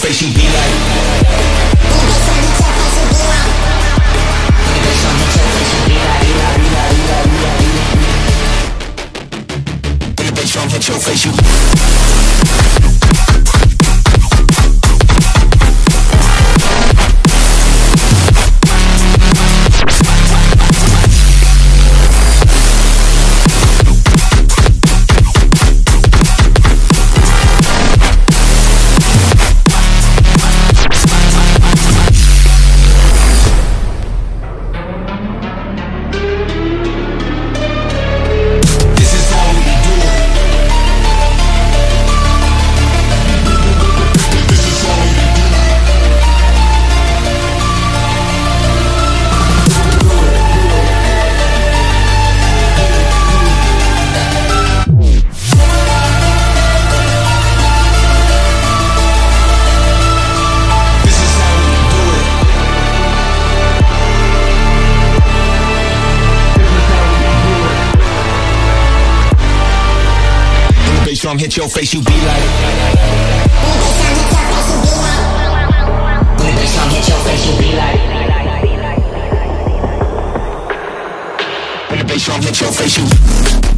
face, you be like, bitch, don't hit your face, you be like, don't hit your face, you be like, bitch, don't hit your face, you be like, bitch, don't hit your face, you